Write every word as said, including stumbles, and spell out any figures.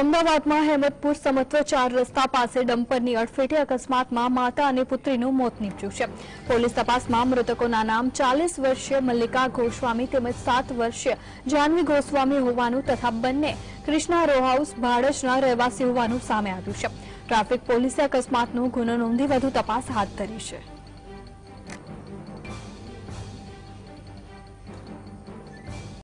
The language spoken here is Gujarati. અમદાવાદમાં હેમતપુર સમત્વ ચાર રસ્તા પાસે ડમ્પરની અડફેટે અકસ્માતમાં માતા અને પુત્રીનું મોત નીપજ્યું છે. પોલીસ તપાસમાં મૃતકોના નામ ચાલીસ વર્ષીય મલ્લિકા ગોસ્વામી તેમજ સાત વર્ષીય जानवी गोस्वामी હોવાનું તથા બંને કૃષ્ણા રોહાઉસ ભાડજના રહેવાસી હોવાનું સામે આવ્યું છે. ટ્રાફિક પોલીસે અકસ્માતનો ગુનો નોંધી વધુ તપાસ હાથ ધરી છે.